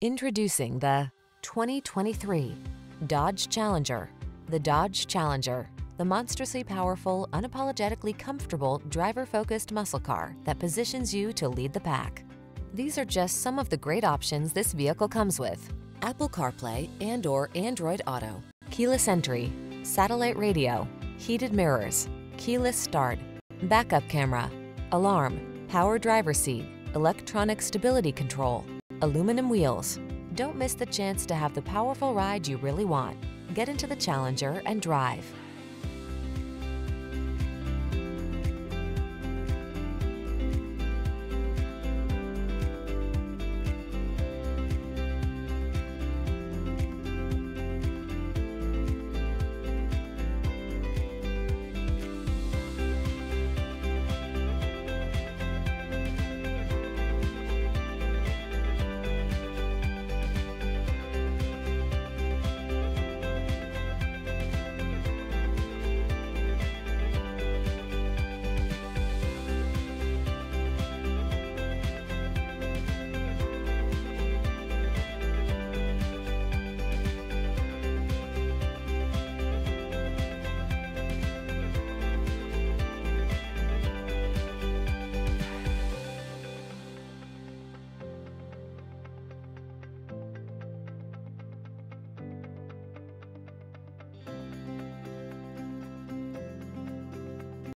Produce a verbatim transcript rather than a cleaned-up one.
Introducing the twenty twenty-three Dodge Challenger. The Dodge Challenger, the monstrously powerful, unapologetically comfortable, driver-focused muscle car that positions you to lead the pack. These are just some of the great options this vehicle comes with: Apple CarPlay and or Android Auto, keyless entry, satellite radio, heated mirrors, keyless start, backup camera, alarm, power driver's seat, electronic stability control, aluminum wheels. Don't miss the chance to have the powerful ride you really want. Get into the Challenger and drive.